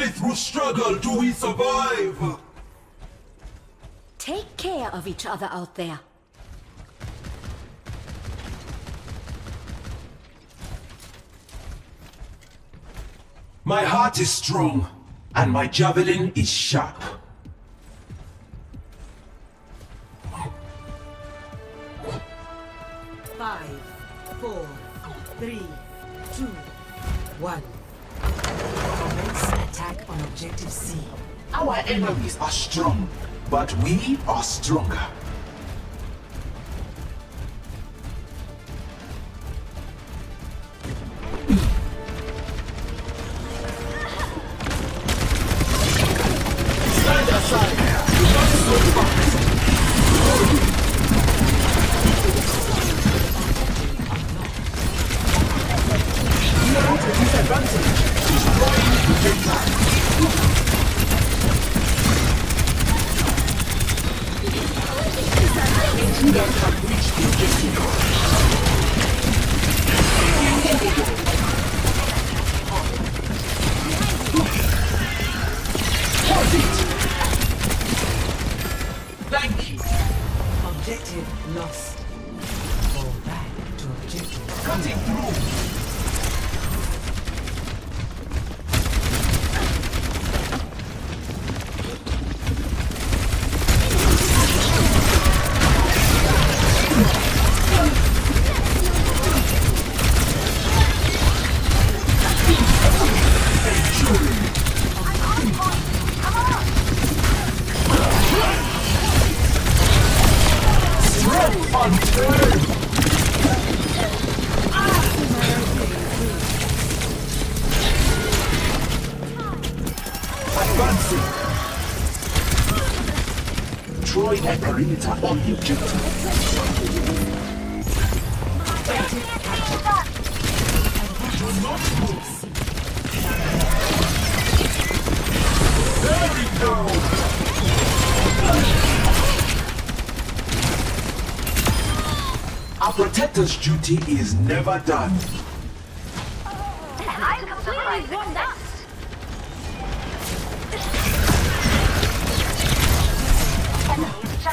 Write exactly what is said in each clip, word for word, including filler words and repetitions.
Only through struggle do we survive. Take care of each other out there. My heart is strong, and my javelin is sharp. Five, four, three, two, one. Commence attack on objective C. Our enemies are strong, but we are stronger. On the objective. Do not move. There we go. Our protector's duty is never done. I completely won that.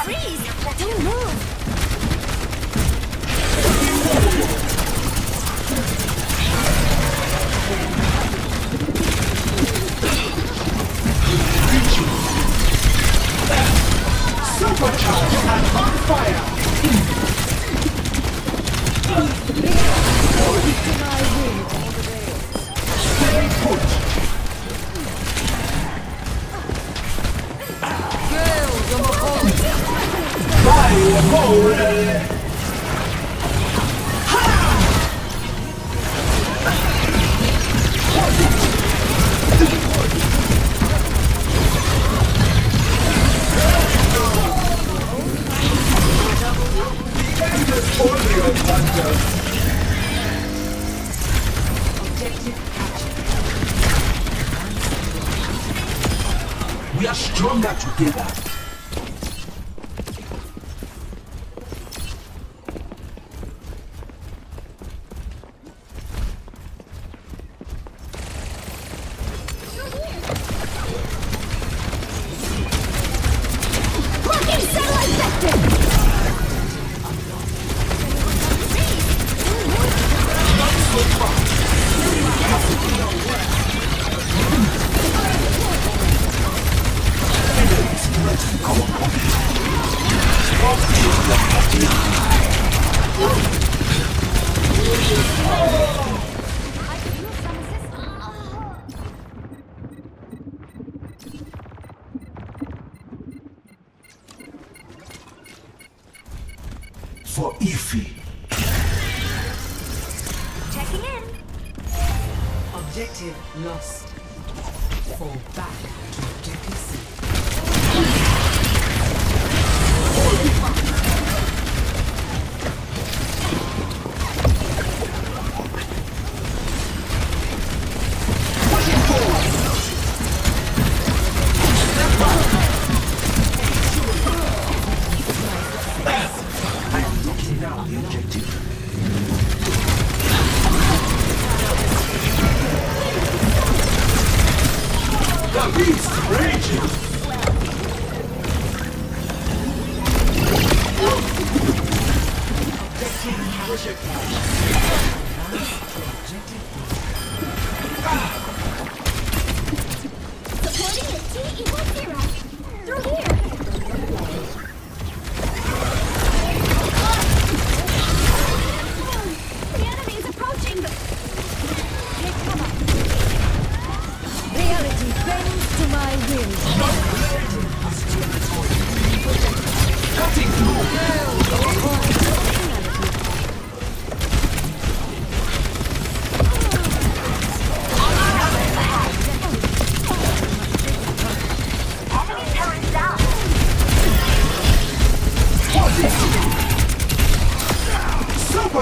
Freeze! Don't move! Supercharged and on fire! Stay put! Kill your opponent! Fire! We are stronger together. For Ify. Checking in. Objective lost. Fall back to objective C. Pushing forward. Step back. I am knocking down the objective. The beast rages!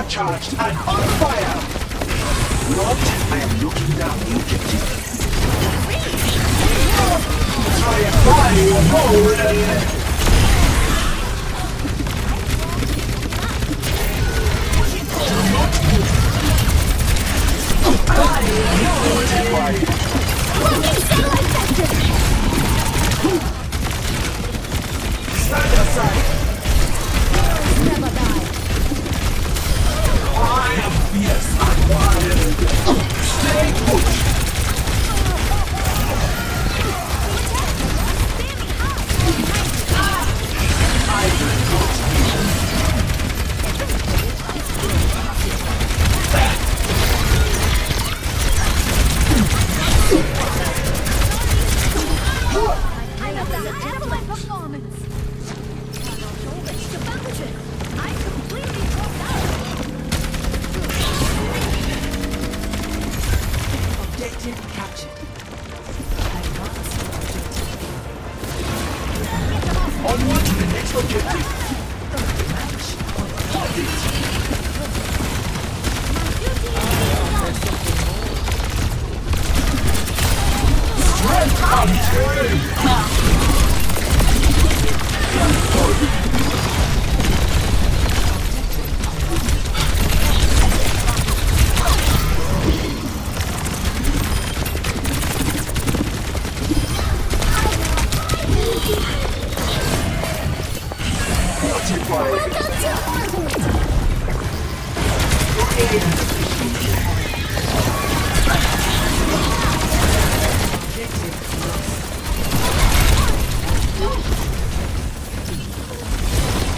Charged and on fire! Not, I am looking down, you can take it. Try and buy your golden! Do not move! Buy your golden! Looking still infected! Stand aside! Never die! I am fierce and wild. Stay put. I will not be. I love that excellent performance. I'm not always to battle it. I completely dropped out. Objective captured. Advanced objective. Onward to the next objective. Match on target. Strength and strength.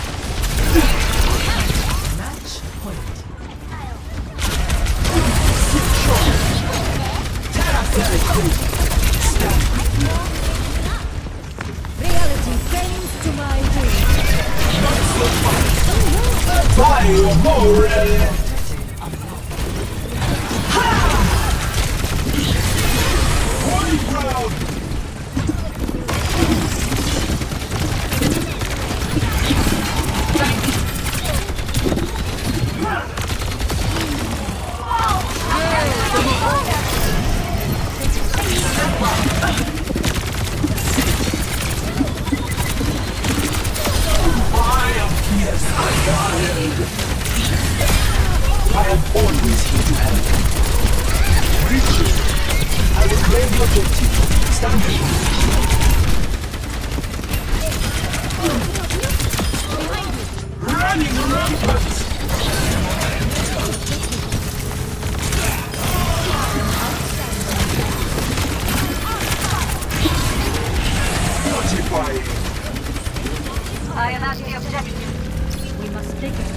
am out of the objective. We must take it.